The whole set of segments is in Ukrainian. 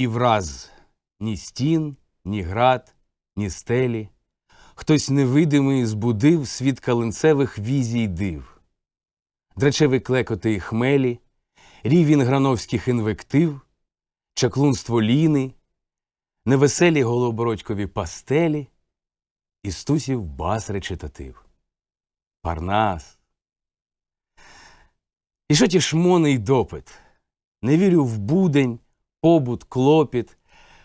і враз ні стін, ні град, ні стелі. Хтось невидимий збудив світ калинцевих візій див. Драчеві клекоти і хмелі, рівень грановських інвектив, чаклунство ліни, невеселі голобородькові пастелі і стусів бас речитатив. Парнас. І що ті шмони й допит? Не вірю в будень, побут, клопіт,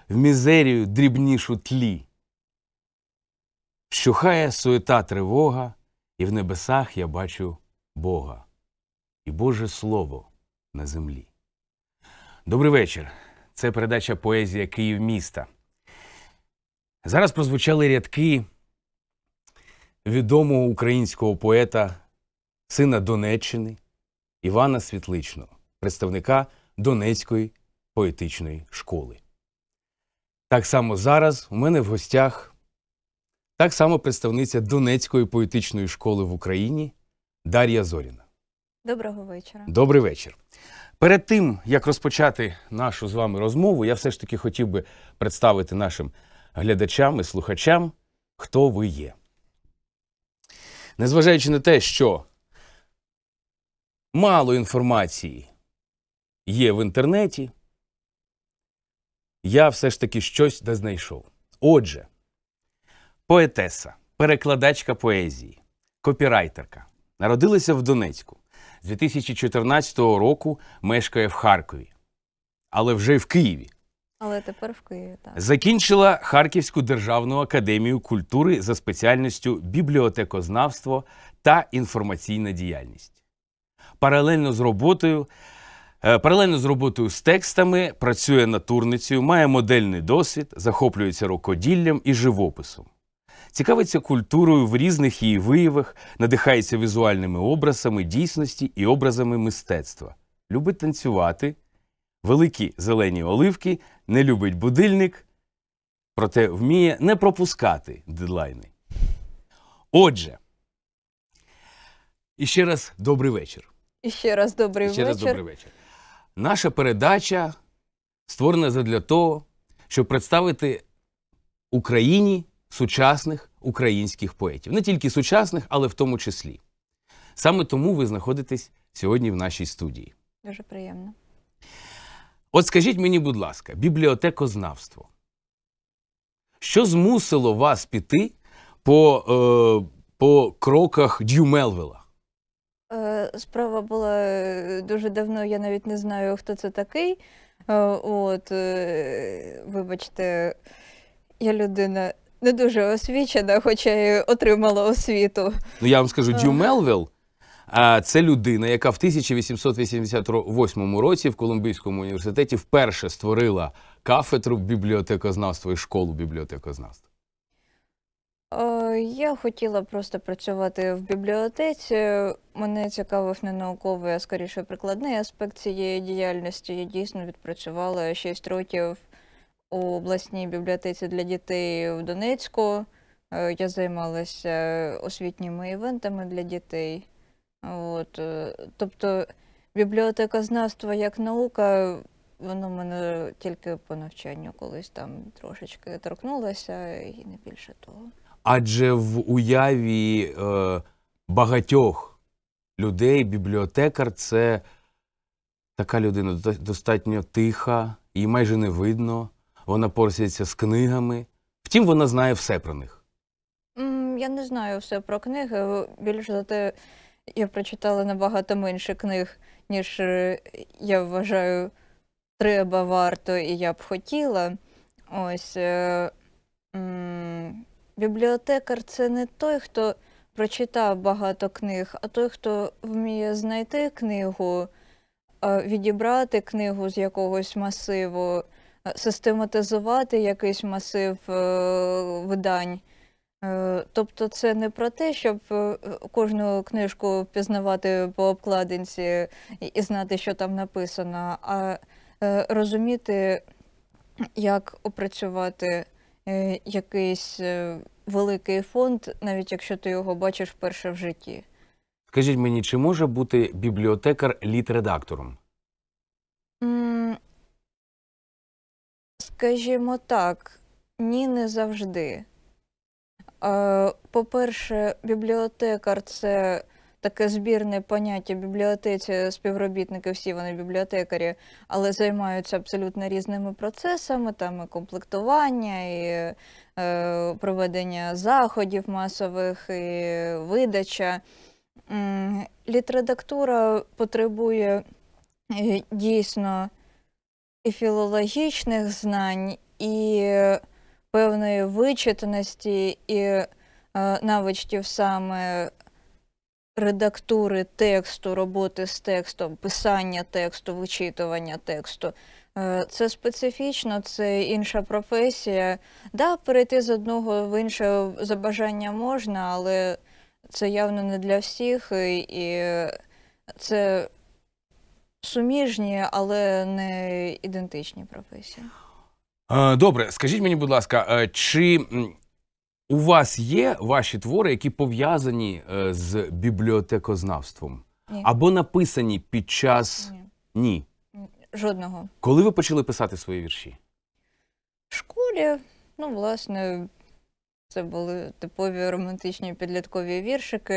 в мізерію дрібнішу тлі. Щухає суета тривога, і в небесах я бачу Бога. І Боже Слово на землі. Добрий вечір. Це передача «Поезія Київ-міста». Зараз прозвучали рядки відомого українського поета, сина Донеччини, Івана Світличного, представника Донецької поетичної школи. Так само зараз у мене в гостях так само представниця Донецької поетичної школи в Україні Дар'я Зоріна. Доброго вечора. Добрий вечір. Перед тим, як розпочати нашу з вами розмову, я все ж таки хотів би представити нашим глядачам і слухачам, хто ви є. Незважаючи на те, що мало інформації є в інтернеті, я все ж таки щось не знайшов. Отже, поетеса, перекладачка поезії, копірайтерка. Народилася в Донецьку. З 2014 року мешкає в Харкові. Але вже в Києві. Але тепер в Києві, так. Закінчила Харківську державну академію культури за спеціальністю бібліотекознавство та інформаційна діяльність. Паралельно з роботою з текстами працює натурницею, має модельний досвід, захоплюється рукоділлям і живописом. Цікавиться культурою в різних її виявах, надихається візуальними образами дійсності і образами мистецтва. Любить танцювати, великі зелені оливки, не любить будильник, проте вміє не пропускати дедлайни. Отже, і ще раз добрий вечір. І ще раз добрий вечір. Наша передача створена задля того, щоб представити Україні сучасних українських поетів. Не тільки сучасних, але в тому числі. Саме тому ви знаходитесь сьогодні в нашій студії. Дуже приємно. От скажіть мені, будь ласка, бібліотекознавство. Що змусило вас піти по кроках Дьюї Мелвіла? Справа була дуже давно, я навіть не знаю, хто це такий. От, вибачте, я людина не дуже освічена, хоча й отримала освіту. Ну, я вам скажу, Дьюї Мелвіл – це людина, яка в 1888 році в Колумбійському університеті вперше створила кафедру бібліотекознавства і школу бібліотекознавства. Я хотіла просто працювати в бібліотеці. Мене цікавив не науковий, а скоріше прикладний аспект цієї діяльності. Я дійсно відпрацювала 6 років у обласній бібліотеці для дітей в Донецьку. Я займалася освітніми івентами для дітей. От. Тобто бібліотекознавство як наука, воно мене тільки по навчанню колись там трошечки торкнулося і не більше того. Адже в уяві багатьох людей бібліотекар – це така людина достатньо тиха, її майже не видно, вона порсується з книгами. Втім, вона знає все про них. Я не знаю все про книги. Більше за те, я прочитала набагато менше книг, ніж, я вважаю, треба, варто і я б хотіла. Ось... Бібліотекар – це не той, хто прочитав багато книг, а той, хто вміє знайти книгу, відібрати книгу з якогось масиву, систематизувати якийсь масив видань. Тобто це не про те, щоб кожну книжку пізнавати по обкладинці і знати, що там написано, а розуміти, як опрацювати якийсь великий фонд, навіть якщо ти його бачиш вперше в житті. Скажіть мені, чи може бути бібліотекар літредактором? Скажімо так, ні, не завжди. По-перше, бібліотекар – це таке збірне поняття в бібліотеці, співробітники, всі вони бібліотекарі, але займаються абсолютно різними процесами, там і комплектування, і проведення заходів масових, і видача. Літредактура потребує дійсно і філологічних знань, і певної вичитаності, і навичків саме редактури тексту, роботи з текстом, писання тексту, вичитування тексту. Це специфічно, це інша професія. Да, перейти з одного в інше за бажанням можна, але це явно не для всіх, і це суміжні, але не ідентичні професії. Добре, скажіть мені, будь ласка, чи у вас є ваші твори, які пов'язані з бібліотекознавством? Ні. Або написані під час… Ні. Ні. Жодного. Коли ви почали писати свої вірші? В школі, ну, власне, це були типові романтичні підліткові віршики,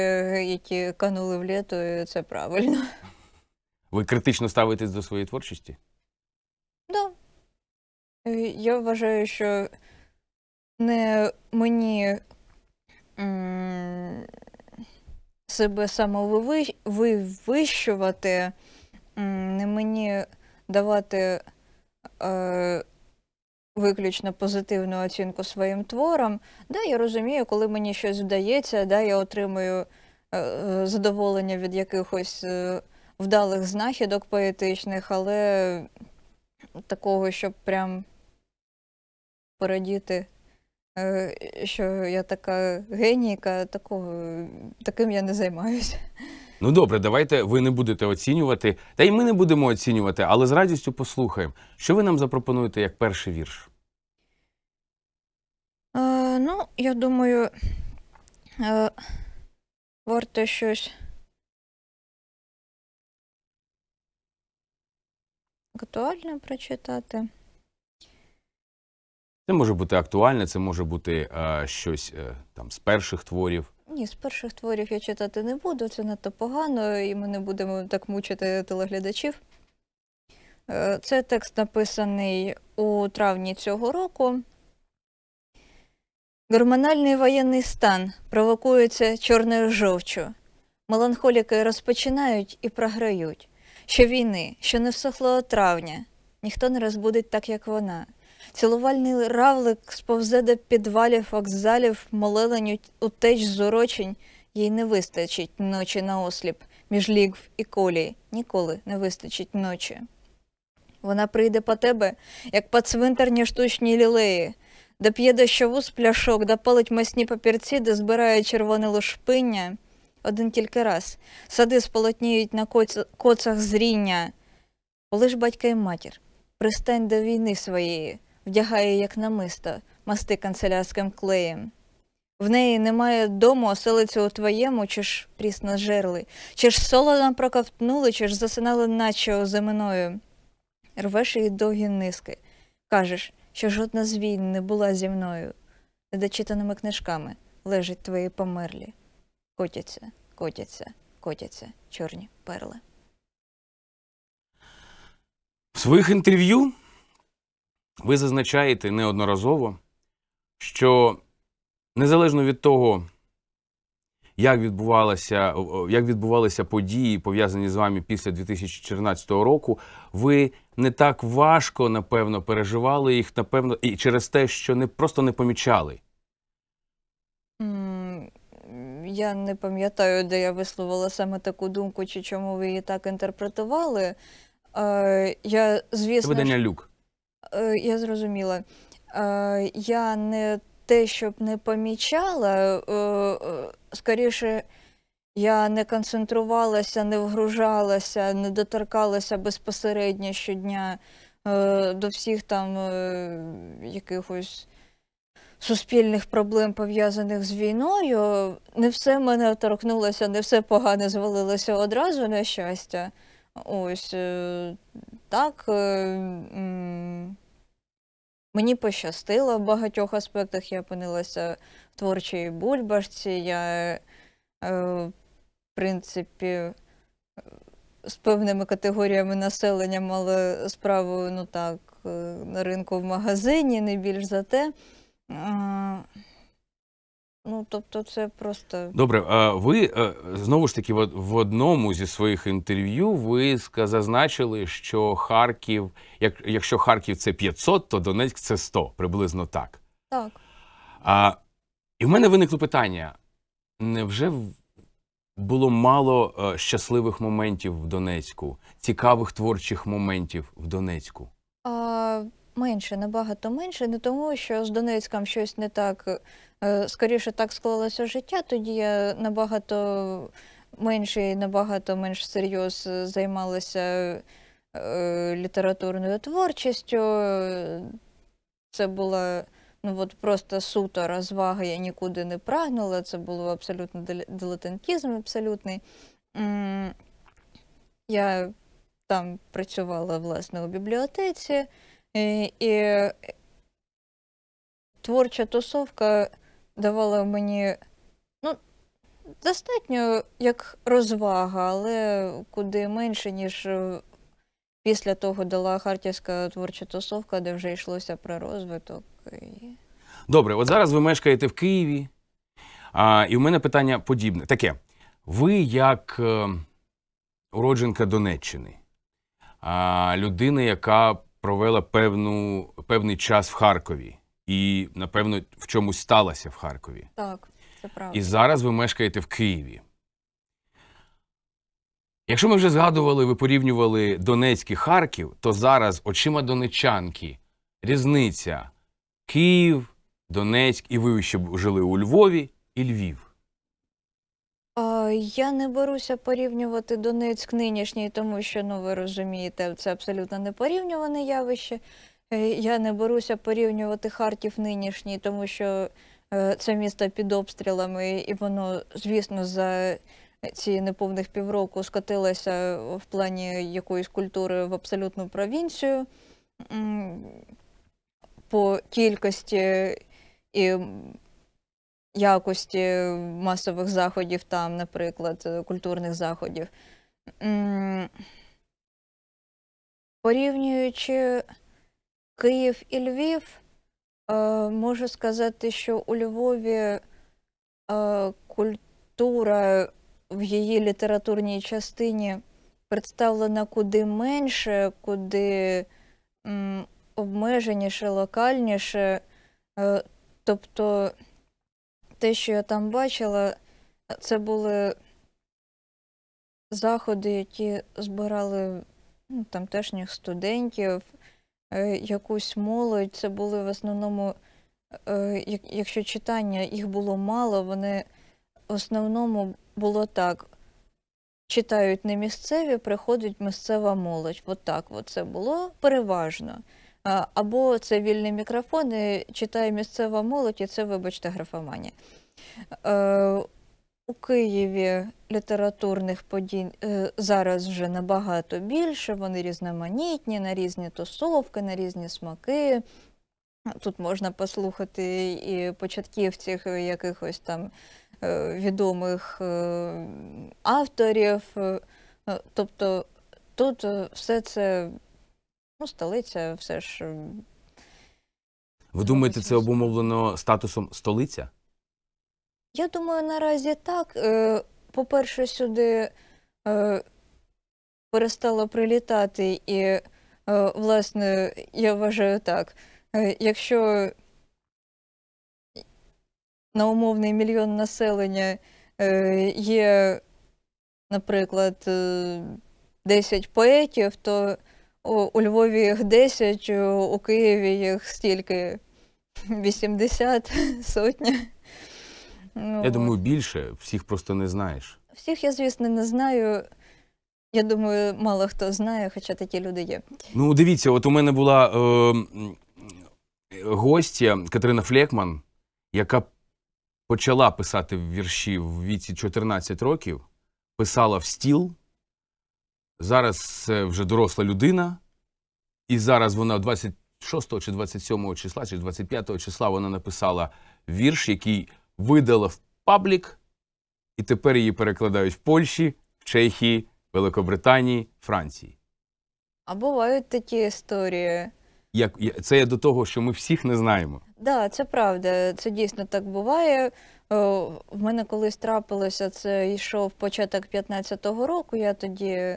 які канули в літо, і це правильно. Ви критично ставитесь до своєї творчості? Так. Да. Я вважаю, що не мені себе самовивищувати, не мені давати виключно позитивну оцінку своїм творам. Да, я розумію, коли мені щось вдається, да, я отримую задоволення від якихось вдалих знахідок поетичних, але такого, щоб прям порадіти, що я така генійка, таким я не займаюся. Ну добре, давайте ви не будете оцінювати, та й ми не будемо оцінювати, але з радістю послухаємо. Що ви нам запропонуєте як перший вірш? Ну, я думаю, варто щось… актуальне прочитати. Це може бути актуальне, це може бути щось там з перших творів. Ні, з перших творів я читати не буду, це надто погано, і ми не будемо так мучити телеглядачів. Це текст написаний у травні цього року. Гормональний воєнний стан провокується чорною жовчю. Меланхоліки розпочинають і програють. Що війни, що не всохлого травня. Ніхто не розбудить так, як вона. Цілувальний равлик сповзе до підвалів, вокзалів, молелень утеч з урочень. Їй не вистачить ночі на осліп, між лігв і колій. Ніколи не вистачить ночі. Вона прийде по тебе, як по цвинтарні штучні лілеї. Доп'є дощову з пляшок, допалить масні папірці, де збирає червоне лушпиння. Один тільки раз. Сади сполотніють на коцах зріння. Полиш батька і матір. Пристань до війни своєї. Вдягає, як намисто, масти канцелярським клеєм. В неї немає дому, оселиться у твоєму, чи ж прісно жерли, чи ж солоно проковтнули, чи ж засинали наче озиминою. Рвеш її довгі низки. Кажеш, що жодна з війн не була зі мною. Недочитаними книжками лежать твої померлі. Котяться, котяться, котяться чорні перли. В своїх інтерв'ю ви зазначаєте неодноразово, що незалежно від того, як відбувалися події, пов'язані з вами після 2014 року, ви не так важко, напевно, переживали їх, напевно, і через те, що просто не помічали. Я не пам'ятаю, де я висловила саме таку думку, чи чому ви її так інтерпретували. Я, звісно, видання «Люк». Я зрозуміла. Я не те, щоб не помічала, скоріше, я не концентрувалася, не вгружалася, не доторкалася безпосередньо щодня до всіх там якихось суспільних проблем, пов'язаних з війною. Не все мене торкнулося, не все погане звалилося одразу, на щастя. Ось так. Мені пощастило в багатьох аспектах, я опинилася в творчій бульбашці, я, в принципі, з певними категоріями населення мала справу, ну так, на ринку в магазині, не більш за те. Ну, тобто це просто... Добре, а ви, знову ж таки, в одному зі своїх інтерв'ю ви зазначили, що Харків, якщо Харків – це 500, то Донецьк – це 100, приблизно так. Так. І в мене виникло питання, невже було мало щасливих моментів в Донецьку, цікавих творчих моментів в Донецьку? Менше, набагато менше, не тому, що з Донецьком щось не так, скоріше так склалося життя, тоді я набагато менше і набагато менш серйоз займалася літературною творчістю, це була, ну, от просто суто розвага, я нікуди не прагнула, це був абсолютно дилетантизм абсолютний. Я там працювала, власне, у бібліотеці, і творча тусовка давала мені, ну, достатньо як розвага, але куди менше, ніж після того дала Харківська творча тусовка, де вже йшлося про розвиток. Добре, от зараз ви мешкаєте в Києві, і у мене питання подібне. Таке, ви як уродженка Донеччини, людина, яка провела певний час в Харкові і, напевно, в чомусь сталася в Харкові. Так, це правда. І зараз ви мешкаєте в Києві. Якщо ми вже згадували, ви порівнювали Донецьк і Харків, то зараз очима донеччанки різниця Київ, Донецьк, і ви ще жили у Львові і Львів. Я не беруся порівнювати Донецьк нинішній, тому що, ну, ви розумієте, це абсолютно непорівнюване явище. Я не беруся порівнювати Харків нинішній, тому що це місто під обстрілами, і воно, звісно, за ці неповних півроку скотилося в плані якоїсь культури в абсолютну провінцію по кількості і якості масових заходів там, наприклад, культурних заходів. Порівнюючи Київ і Львів, можу сказати, що у Львові культура в її літературній частині представлена куди менше, куди обмеженіше, локальніше. Тобто те, що я там бачила, це були заходи, які збирали, ну, тамтешніх студентів, якусь молодь. Це були в основному, якщо читання їх було мало, вони в основному було так. Читають не місцеві, приходить місцева молодь. От так от це було переважно. Або це вільний мікрофон, і читає місцева молодь, і це, вибачте, графоманія. У Києві літературних подій зараз вже набагато більше, вони різноманітні, на різні тусовки, на різні смаки. Тут можна послухати і початківців, якихось там відомих авторів. Тобто тут все це... Ну, столиця все ж... Ви думаєте, це обумовлено статусом столиця? Я думаю, наразі так. По-перше, сюди перестало прилітати і, власне, я вважаю так, якщо на умовний мільйон населення є, наприклад, 10 поетів, то у Львові їх 10, у Києві їх стільки, 80, сотня. Ну, я думаю, більше, всіх просто не знаєш. Всіх я, звісно, не знаю. Я думаю, мало хто знає, хоча такі люди є. Ну, дивіться, от у мене була гостя Катерина Флєкман, яка почала писати вірші в віці 14 років, писала в стіл. Зараз це вже доросла людина, і зараз вона в 20 26 чи 27 числа, чи 25 числа вона написала вірш, який видала в паблік, і тепер її перекладають в Польщі, в Чехії, Великобританії, Франції. А бувають такі історії. Це я до того, що ми всіх не знаємо. Так, це правда, це дійсно так буває. В мене колись трапилося, це йшов початок 15-го року, я тоді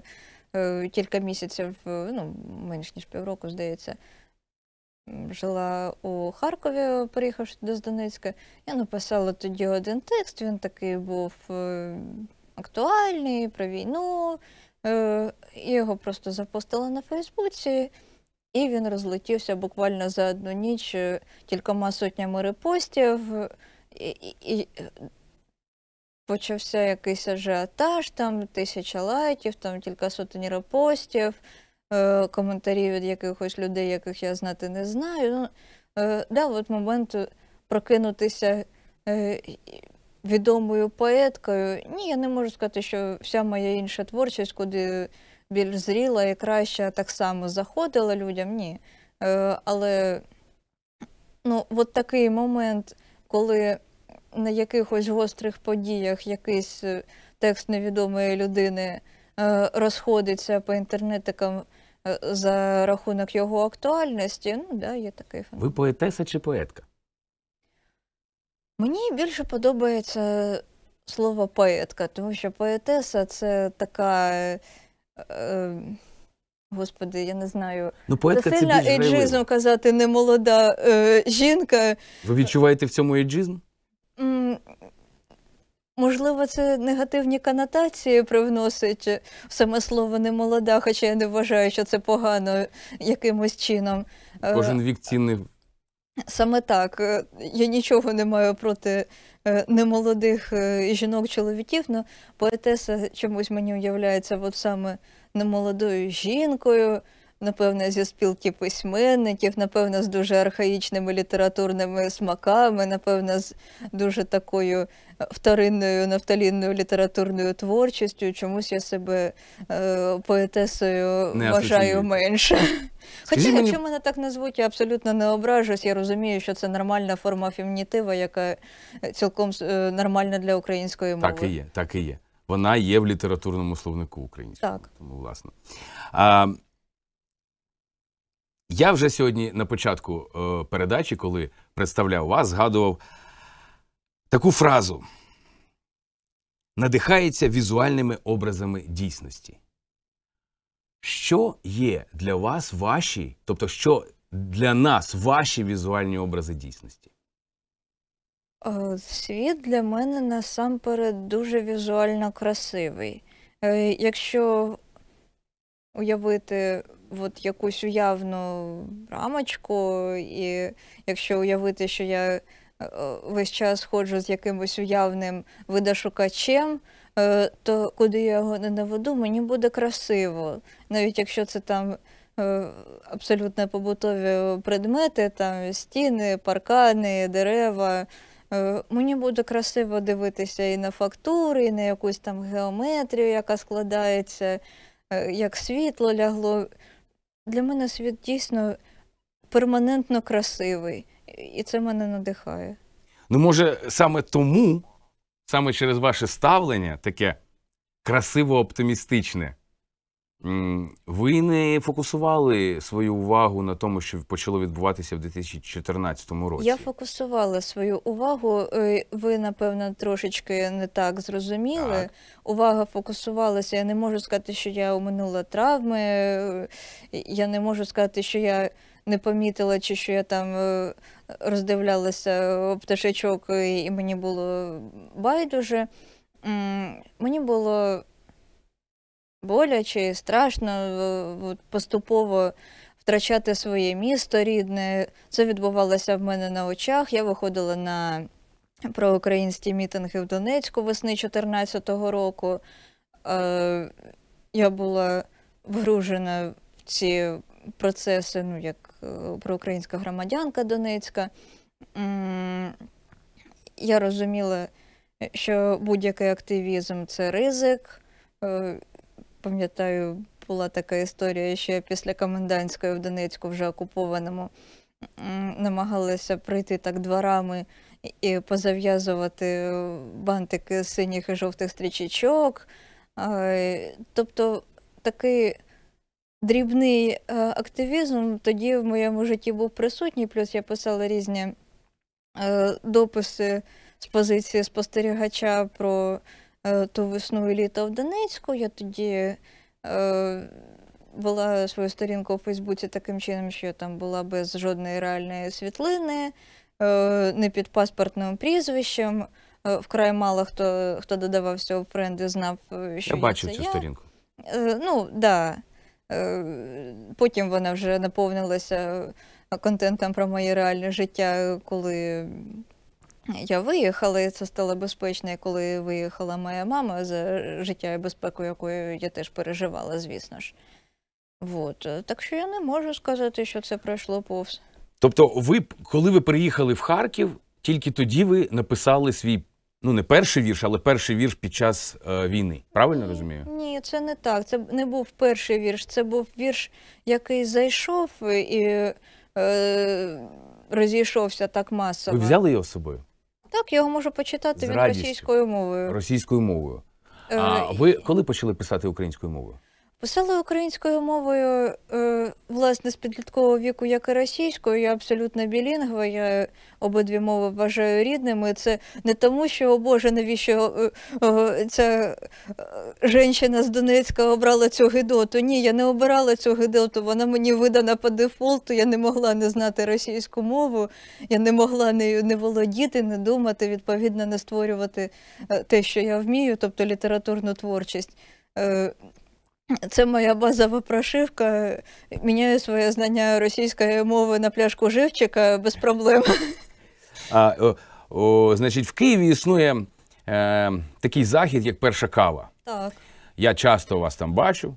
кілька місяців, ну, менш ніж півроку, здається, жила у Харкові, переїхавши з Донецька. Я написала тоді один текст, він такий був актуальний, про війну. Я його просто запостила на Фейсбуці. І він розлетівся буквально за одну ніч кількома сотнями репостів, і почався якийсь ажіотаж, там 1000 лайків, там кілька сотень репостів, коментарі від якихось людей, яких я знати не знаю. Ну, от момент прокинутися відомою поеткою. Ні, я не можу сказати, що вся моя інша творчість, куди більш зріла і краще так само заходила людям, ні. Але ну, от такий момент, коли на якихось гострих подіях якийсь текст невідомої людини розходиться по інтернетикам за рахунок його актуальності, ну, да, є такий феномен. Ви поетеса чи поетка? Мені більше подобається слово поетка, тому що поетеса – це така... Господи, я не знаю. Ну, поетка, це сильно ейджизм казати немолода жінка. Ви відчуваєте в цьому ейджизм? Можливо, це негативні конотації привносить в саме слово немолода, хоча я не вважаю, що це погано якимось чином. Кожен вік цінний. Саме так. Я нічого не маю проти немолодих жінок-чоловіків, але поетеса чомусь мені уявляється от саме немолодою жінкою, напевно, зі спілки письменників, напевно, з дуже архаїчними літературними смаками, напевно, з дуже такою вторинною, нафталінною літературною творчістю. Чомусь я себе поетесою вважаю менше. Хоча, якщо мене так назвуть, я абсолютно не ображусь. Я розумію, що це нормальна форма фемінітива, яка цілком нормальна для української мови. Так і є, так і є. Вона є в літературному словнику українському. Так. Тому, власне. Я вже сьогодні на початку передачі, коли представляв вас, згадував таку фразу: надихається візуальними образами дійсності. Що є для вас ваші, тобто що для нас ваші візуальні образи дійсності? Світ для мене насамперед дуже візуально красивий. Якщо уявити от якусь уявну рамочку, і якщо уявити, що я весь час ходжу з якимось уявним видошукачем, то куди я його не наведу, мені буде красиво. Навіть якщо це там абсолютно побутові предмети, там стіни, паркани, дерева, мені буде красиво дивитися і на фактури, і на якусь там геометрію, яка складається, як світло лягло. Для мене світ дійсно перманентно красивий, і це мене надихає. Ну, може, саме тому, саме через ваше ставлення, таке красиво-оптимістичне, ви не фокусували свою увагу на тому, що почало відбуватися в 2014 році? Я фокусувала свою увагу, ви, напевно, трошечки не так зрозуміли. Так. Увага фокусувалася, я не можу сказати, що я оминула травми, я не можу сказати, що я не помітила, чи що я там роздивлялася пташечок і мені було байдуже. Мені було боляче, страшно поступово втрачати своє місто рідне. Це відбувалося в мене на очах. Я виходила на проукраїнські мітинги в Донецьку весни 2014 року. Я була вгружена в ці процеси, ну, як проукраїнська громадянка Донецька. Я розуміла, що будь-який активізм – це ризик. Пам'ятаю, була така історія, що після комендантської в Донецьку, вже окупованому, намагалися прийти так дворами і позав'язувати бантики з синіх і жовтих стрічечок. Тобто такий дрібний активізм тоді в моєму житті був присутній, плюс я писала різні дописи з позиції спостерігача про ту весну і літо в Донецьку. Я тоді вела свою сторінку у Фейсбуці таким чином, що я там була без жодної реальної світлини, не під паспортним прізвищем. Вкрай мало хто додавався у френди, знав, що я бачив цю сторінку. Ну, да. Потім вона вже наповнилася контентом про моє реальне життя, коли я виїхала, і це стало безпечно, коли виїхала моя мама, за життя і безпеку якою я теж переживала, звісно ж. Вот. Так що я не можу сказати, що це пройшло повз. Тобто ви, коли ви приїхали в Харків, тільки тоді ви написали свій, ну не перший вірш, але перший вірш під час війни. Правильно розумію? Ні, це не так. Це не був перший вірш. Це був вірш, який зайшов і розійшовся так масово. Ви взяли його з собою? Так, я його можу почитати від російською мовою. Російською мовою. А ви коли почали писати українською мовою? Писала українською мовою, власне, з підліткового віку, як і російською. Я абсолютно білінгва, я обидві мови вважаю рідними. Це не тому, що, о Боже, навіщо ця жінка з Донецька обрала цю гидоту. Ні, я не обирала цю гидоту, вона мені видана по дефолту, я не могла не знати російську мову, я не могла нею не володіти, не думати, відповідно не створювати те, що я вмію, тобто літературну творчість. Це моя базова прошивка. Міняю своє знання російської мови на пляшку живчика без проблем. Значить, в Києві існує такий захід, як перша кава. Так. Я часто вас там бачу,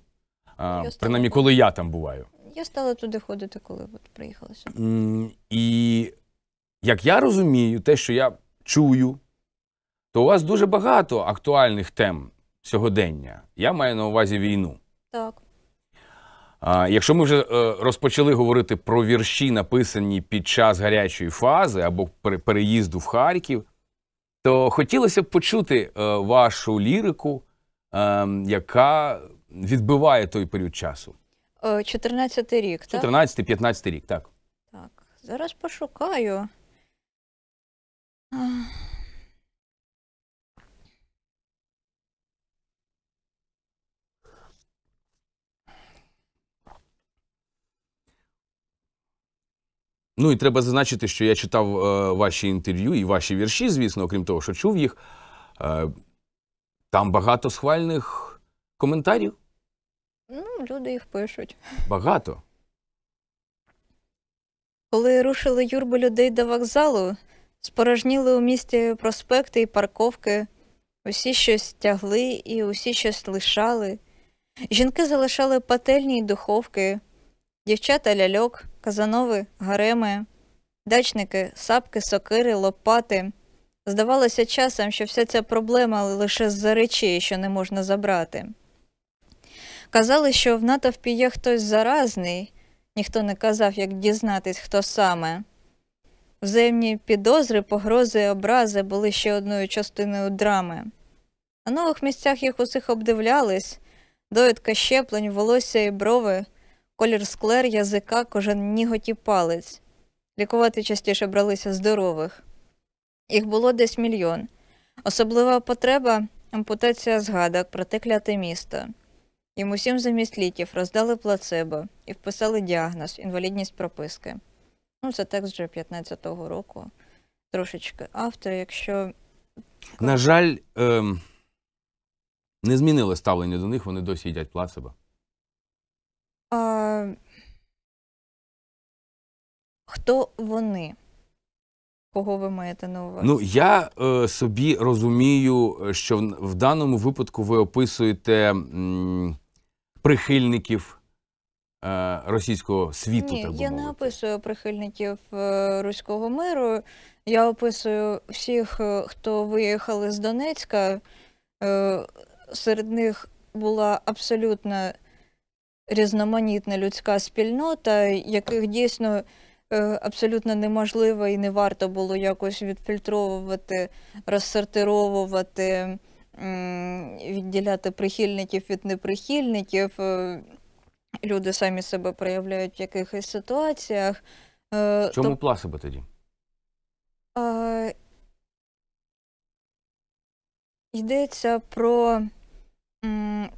принаймні, коли я там буваю. Я стала туди ходити, коли от приїхала сюди. І як я розумію, те, що я чую, то у вас дуже багато актуальних тем сьогодення. Я маю на увазі війну. Так. Якщо ми вже розпочали говорити про вірші, написані під час гарячої фази або переїзду в Харків, то хотілося б почути вашу лірику, яка відбиває той період часу. 14-й рік, так? 14-15-й рік, так. Так, зараз пошукаю. Ну і треба зазначити, що я читав ваші інтерв'ю і ваші вірші, звісно, окрім того, що чув їх. Там багато схвальних коментарів. Ну, люди їх пишуть. Багато. Коли рушили юрби людей до вокзалу, спорожніли у місті проспекти і парковки. Усі щось тягли і усі щось лишали. Жінки залишали пательні й духовки, дівчата ляльок, казанови, гареми, дачники, сапки, сокири, лопати. Здавалося часом, що вся ця проблема лише з-за речей, що не можна забрати. Казали, що в натовпі є хтось заразний, ніхто не казав, як дізнатись, хто саме. Взаємні підозри, погрози і образи були ще одною частиною драми. На нових місцях їх усіх обдивлялись, довідка щеплень, волосся і брови, колір склер, язика, кожен ніготь і палець. Лікувати частіше бралися здорових. Їх було десь мільйон. Особлива потреба – ампутація згадок про те кляте місто. Їм усім замість ліків роздали плацебо і вписали діагноз – інвалідність прописки. Ну, це текст вже 15-го року. Трошечки автор, якщо... На жаль, не змінили ставлення до них, вони досі їдять плацебо. Хто вони? Кого ви маєте на увазі? Ну, я собі розумію, що в даному випадку ви описуєте прихильників російського світу. Ні, так би я мовити. Не описую прихильників руського миру. Я описую всіх, хто виїхали з Донецька. Серед них була абсолютно різноманітна людська спільнота, яких дійсно абсолютно неможливо і не варто було якось відфільтровувати, розсортировувати, відділяти прихильників від неприхильників. Люди самі себе проявляють в якихось ситуаціях. Чому пласибо тоді? Йдеться про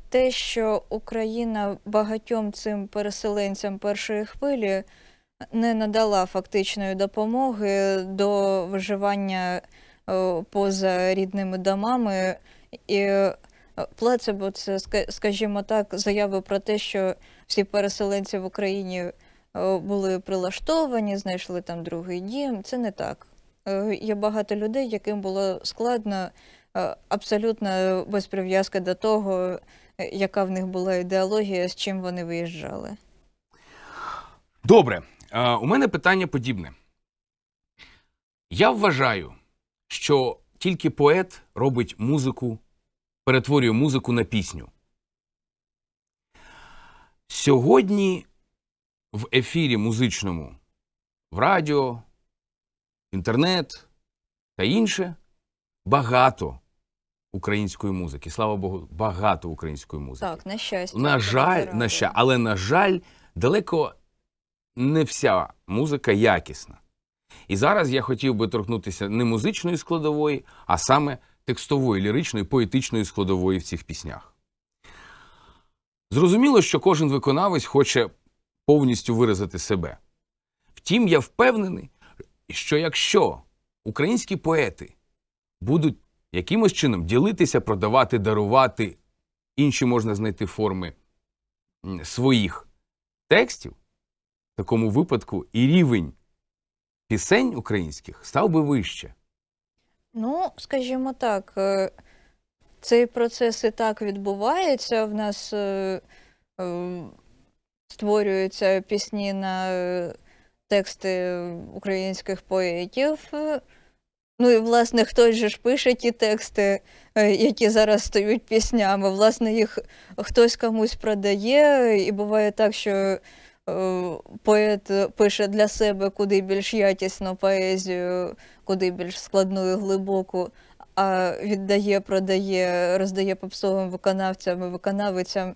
те, що Україна багатьом цим переселенцям першої хвилі не надала фактичної допомоги до виживання поза рідними домами. І плацебо – це, скажімо так, заяви про те, що всі переселенці в Україні були прилаштовані, знайшли там другий дім. Це не так. Є багато людей, яким було складно абсолютно без прив'язки до того, яка в них була ідеологія, з чим вони виїжджали. Добре. У мене питання подібне. Я вважаю, що тільки поет робить музику, перетворює музику на пісню. Сьогодні в ефірі музичному, в радіо, інтернет та інше, багато української музики. Слава Богу, багато української музики. Так, на щастя. Але, на жаль, далеко не вся музика якісна. І зараз я хотів би торкнутися не музичної складової, а саме текстової, ліричної, поетичної складової в цих піснях. Зрозуміло, що кожен виконавець хоче повністю виразити себе. Втім, я впевнений, що якщо українські поети будуть якимось чином ділитися, продавати, дарувати, інші можна знайти форми своїх текстів, в такому випадку і рівень пісень українських став би вище. Ну, скажімо так, цей процес і так відбувається. В нас створюються пісні на тексти українських поетів. Ну і, власне, хтось же ж пише ті тексти, які зараз стають піснями. Власне, їх хтось комусь продає, і буває так, що поет пише для себе куди більш якісну поезію, куди більш складну і глибоку, а віддає, продає, роздає попсовим виконавцям і виконавицям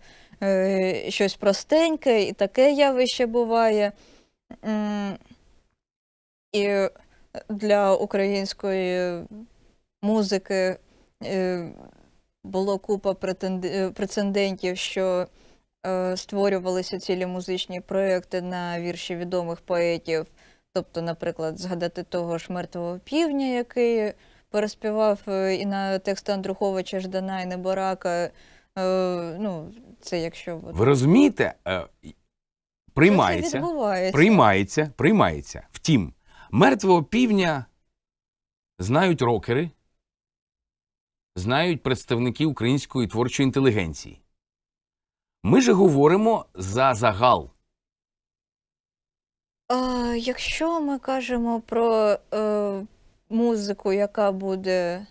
щось простеньке, і таке явище буває. І для української музики було купа прецедентів, що створювалися цілі музичні проекти на вірші відомих поетів. Тобто, наприклад, згадати того ж «Мертвого півня», який переспівав і на тексти Андруковича, Ждана і Неборака. Ну, це якщо... Ви розумієте? Приймається. Втім, «Мертвого півня» знають рокери, знають представники української творчої інтелігенції. Ми же говоримо за загал. Якщо ми кажемо про музику, яка буде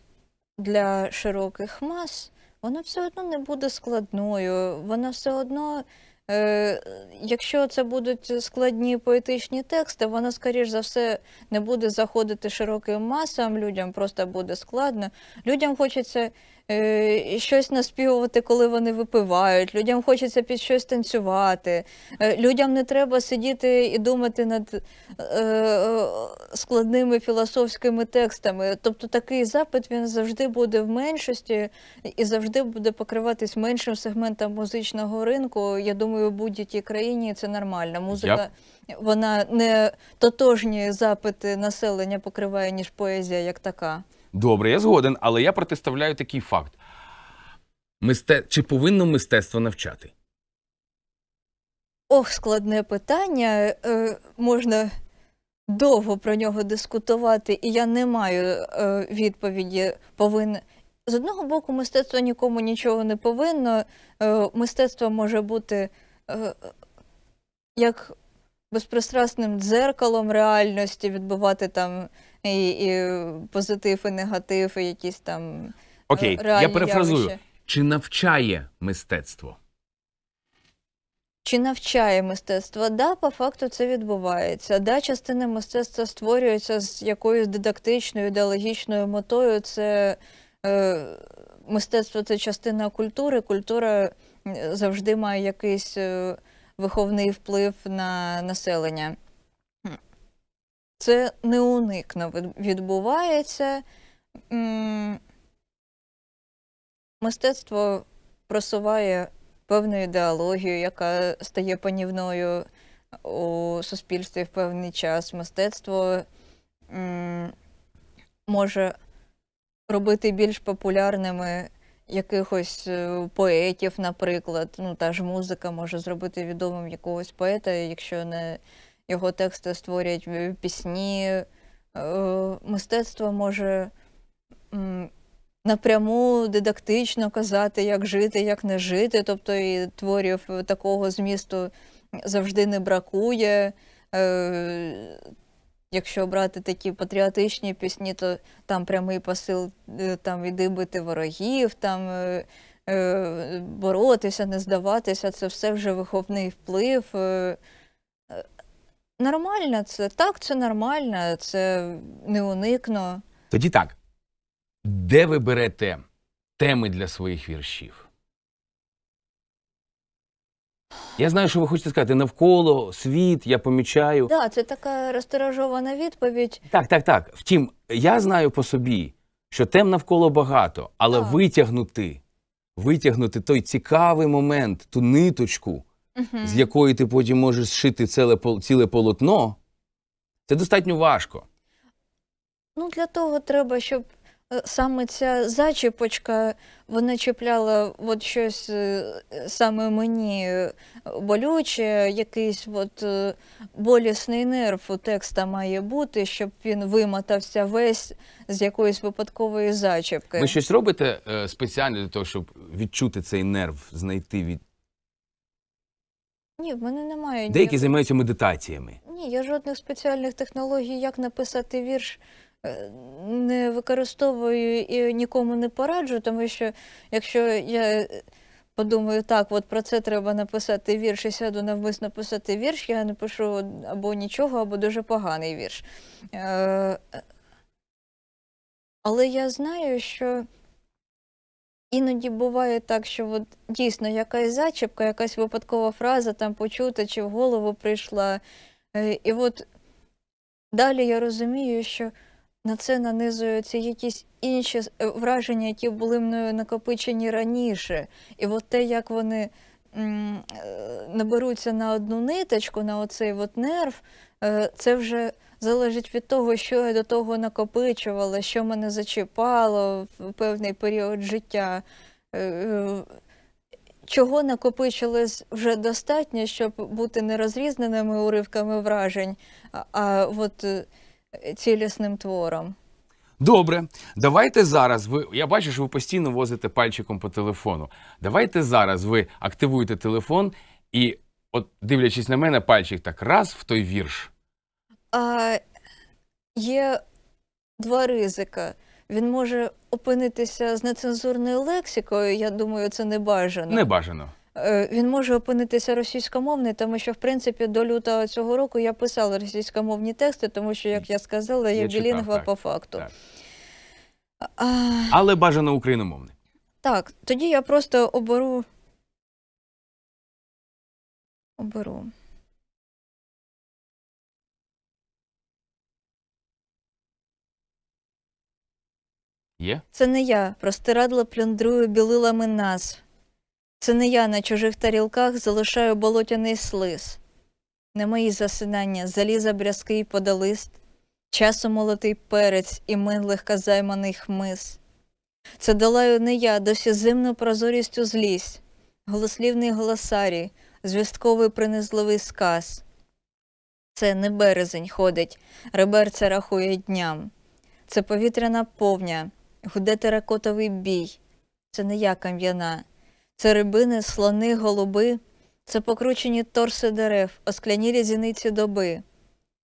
для широких мас, вона все одно не буде складною. Вона все одно, якщо це будуть складні поетичні тексти, вона, скоріш за все, не буде заходити широким масам, людям просто буде складно. Людям хочеться щось наспівувати, коли вони випивають, людям хочеться під щось танцювати, людям не треба сидіти і думати над складними філософськими текстами. Тобто такий запит, він завжди буде в меншості і завжди буде покриватись меншим сегментом музичного ринку. Я думаю, в будь-якій країні це нормально. Музика, вона не тотожні запити населення покриває, ніж поезія як така. Добре, я згоден, але я протиставляю такий факт. Чи повинно мистецтво навчати? Ох, складне питання. Можна довго про нього дискутувати, і я не маю відповіді. З одного боку, мистецтво нікому нічого не повинно. Мистецтво може бути як безпристрасним дзеркалом реальності, відбивати там і позитив, і негатив, і якісь там реальні явища. Окей, я перефразую. Чи навчає мистецтво? Чи навчає мистецтва? Да, по факту це відбувається. Да, частина мистецтва створюється з якоюсь дидактичною, ідеологічною метою. Це, мистецтво – це частина культури. Культура завжди має якийсь виховний вплив на населення. Це неуникно відбувається. Мистецтво просуває певну ідеологію, яка стає панівною у суспільстві в певний час. Мистецтво може робити більш популярними якихось поетів, наприклад. Ну, та ж музика може зробити відомим якогось поета, якщо не його тексти створять пісні. Мистецтво може напряму дидактично казати, як жити, як не жити. Тобто і творів такого змісту завжди не бракує. Якщо брати такі патріотичні пісні, то там прямий посил, там іди бити ворогів, там боротися, не здаватися, це все вже виховний вплив. Нормально це, так, це нормально, це неуникно. Тоді так. Де ви берете теми для своїх віршів? Я знаю, що ви хочете сказати, навколо, світ, я помічаю. Так, да, це така розтиражована відповідь. Так. Втім, я знаю по собі, що тем навколо багато, але витягнути той цікавий момент, ту ниточку, з якої ти потім можеш зшити ціле полотно, це достатньо важко. Ну, для того треба, щоб саме ця зачіпочка, вона чіпляла от щось саме мені болюче, якийсь от болісний нерв у текста має бути, щоб він вимотався весь з якоїсь випадкової зачіпки. Ви щось робите спеціально для того, щоб відчути цей нерв, знайти від... Ні, в мене немає... Деякі займаються медитаціями. Ні, я жодних спеціальних технологій, як написати вірш, не використовую і нікому не пораджу, тому що якщо я подумаю, так, от про це треба написати вірш і сяду навмисно писати вірш, я напишу або нічого, або дуже поганий вірш. Але я знаю, що іноді буває так, що от дійсно якась зачіпка, якась випадкова фраза там почута чи в голову прийшла, і от далі я розумію, що на це нанизуються якісь інші враження, які були мною накопичені раніше. І от те, як вони наберуться на одну ниточку, на оцей от нерв, це вже залежить від того, що я до того накопичувала, що мене зачіпало в певний період життя. Чого накопичилось вже достатньо, щоб бути не розрізненими уривками вражень, а от... цілісним твором. Добре. Давайте зараз ви... Я бачу, що ви постійно возите пальчиком по телефону. Давайте зараз ви активуєте телефон і, от дивлячись на мене, пальчик так раз в той вірш. Є два ризика. Він може опинитися з нецензурною лексикою, я думаю, це не бажано. Не бажано. Він може опинитися російськомовний, тому що, в принципі, до лютого цього року я писала російськомовні тексти, тому що, як я сказала, я білінгва по факту. Так. Але бажано україномовний. Так, тоді я просто оберу. Є? Це не я. Простирадла плюндрую білилами нас. Це не я на чужих тарілках залишаю болотяний слиз. Не мої засинання, заліза брязкий подолист, часом молотий перець і мин легка займаний хмиз. Це долаю не я, досі зимну прозорістю злість, голослівний голосарій, звістковий принизливий сказ. Це не березень ходить, реберця рахує дням. Це повітряна повня, гуде теракотовий бій. Це не я кам'яна. Це рибини, слони, голуби, це покручені торси дерев, осклянілі зіниці доби,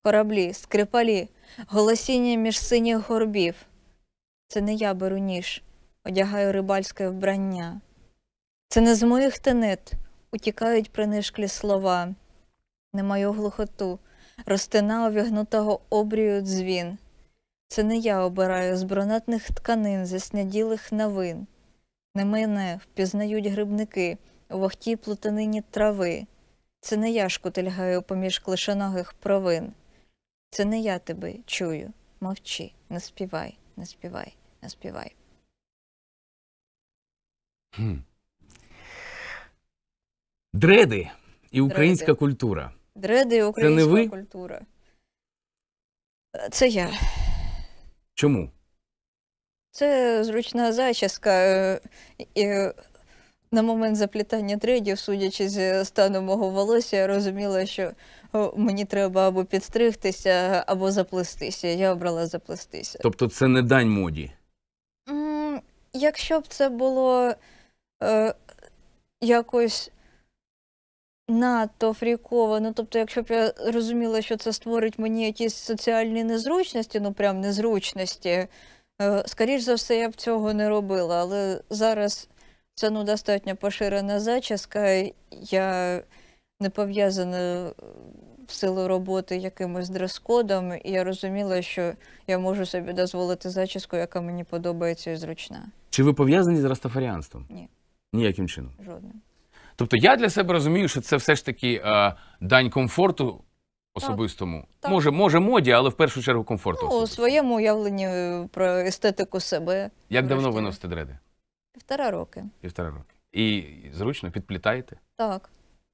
кораблі, скрипалі, голосіння між синіх горбів. Це не я беру ніж, одягаю рибальське вбрання. Це не з моїх тенет, утікають принишклі слова, не маю глухоту, розтина увігнутого обрію дзвін. Це не я обираю з бронатних тканин, засняділих новин. Не мене впізнають грибники у вогкій плутанині трави. Це не я шкутильгаю поміж клишоногих провин. Це не я тебе чую, мовчи, не співай, не співай, не співай. Дреди і українська культура. Дреди і українська культура. Це я. Чому? Це зручна зачіска. На момент заплітання дредів, судячи з стану мого волосся, я розуміла, що мені треба або підстригтися, або заплестися. Я обрала заплестися. Тобто це не дань моді? Якщо б це було якось надто фріковано, тобто якщо б я розуміла, що це створить мені якісь соціальні незручності, ну прям незручності, скоріш за все я б цього не робила, але зараз це ну, достатньо поширена зачіска, я не пов'язана в силу роботи якимось дрес-кодом, і я розуміла, що я можу собі дозволити зачіску, яка мені подобається і зручна. Чи ви пов'язані з растафаріанством? Ні. Ніяким чином? Жодним. Тобто я для себе розумію, що це все ж таки дань комфорту особистому. Так. Може моді, але в першу чергу комфорту особистому. У своєму уявленні про естетику себе. Як давно ви носите дреди? 1,5 роки. 1,5 роки. І зручно підплітаєте? Так.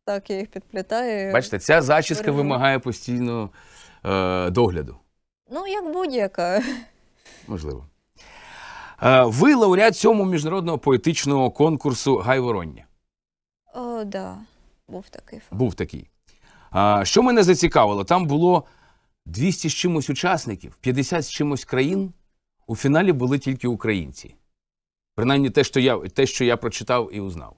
Так, я їх підплітаю. Бачите, ця зачіска вимагає постійно догляду. Ну, як будь-яка. Можливо. Ви лауреат 7-го міжнародного поетичного конкурсу «Гайвороння». О, да. Був такий факт. Був такий. Що мене зацікавило, там було 200 з чимось учасників, 50 з чимось країн. У фіналі були тільки українці. Принаймні те, що я прочитав і узнав.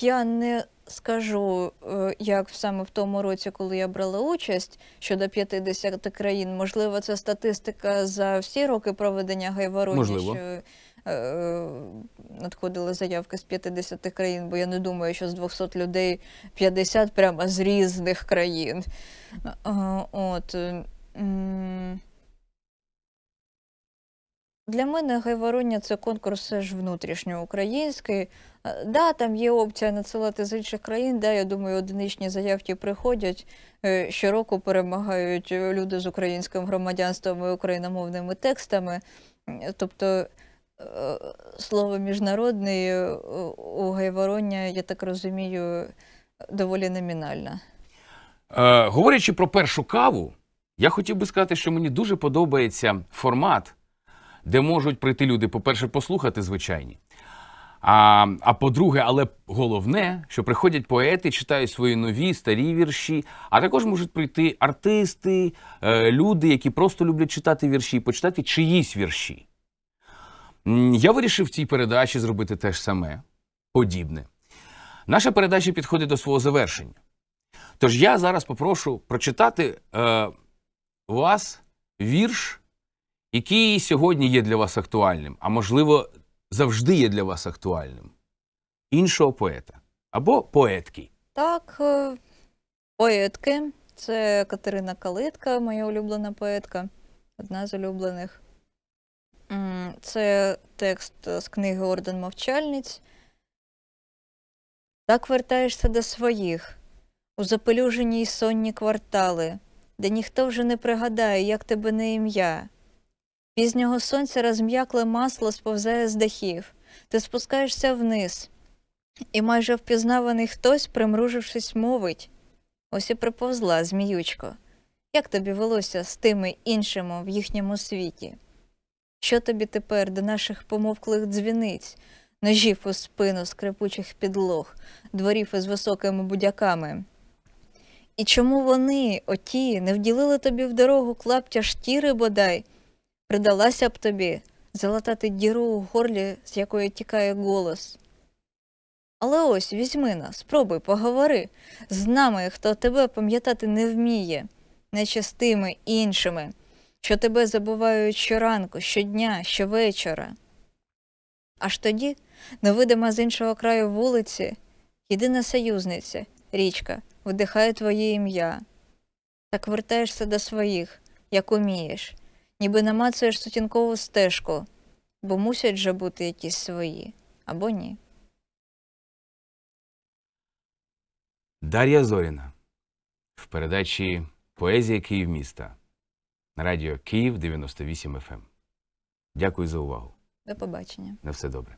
Я не скажу, як саме в тому році, коли я брала участь, щодо 50 країн. Можливо, це статистика за всі роки проведення Гайворонні, що надходили заявки з 50 країн, бо я не думаю, що з 200 людей 50 прямо з різних країн. От. Для мене Гайвороння – це конкурс внутрішньоукраїнський. Да, там є опція надсилати з інших країн, да, я думаю, одиничні заявки приходять. Щороку перемагають люди з українським громадянством і україномовними текстами. Тобто слово «міжнародний» у Гайвороння, я так розумію, доволі номінальне. Говорячи про першу каву, я хотів би сказати, що мені дуже подобається формат, де можуть прийти люди, по-перше, послухати звичайні, а по-друге, але головне, що приходять поети, читають свої нові, старі вірші, а також можуть прийти артисти, люди, які просто люблять читати вірші, почитати чиїсь вірші. Я вирішив в цій передачі зробити те ж саме, подібне. Наша передача підходить до свого завершення. Тож я зараз попрошу прочитати вас вірш, який сьогодні є для вас актуальним, а, можливо, завжди є для вас актуальним, іншого поета або поетки. Так, поетки. Це Катерина Калитка, моя улюблена поетка, одна з улюблених. Це текст з книги «Орден Мовчальниць». Так вертаєшся до своїх, у запелюжені й сонні квартали, де ніхто вже не пригадає, як тебе не ім'я. Пізнього сонця розм'якле масло сповзає з дахів. Ти спускаєшся вниз, і майже впізнаваний хтось, примружившись, мовить. Ось і приповзла, зміючко. Як тобі велося з тими іншими в їхньому світі? Що тобі тепер до наших помовклих дзвіниць, ножів у спину, скрипучих підлог, дворів із високими будяками? І чому вони, оті, не вділили тобі в дорогу клаптя шкіри бодай? Придалася б тобі залатати діру у горлі, з якої тікає голос. Але ось, візьми нас, спробуй, поговори з нами, хто тебе пам'ятати не вміє, наче з тими іншими, що тебе забувають щоранку, щодня, щовечора. Аж тоді, невидима з іншого краю вулиці, Єдина союзниця, річка, вдихає твоє ім'я. Так вертаєшся до своїх, як умієш, ніби намацуєш сутінкову стежку, бо мусять же бути якісь свої, або ні. Дар'я Зоріна в передачі «Поезія Київ-міста» на радіо Київ 98FM. Дякую за увагу. До побачення. На все добре.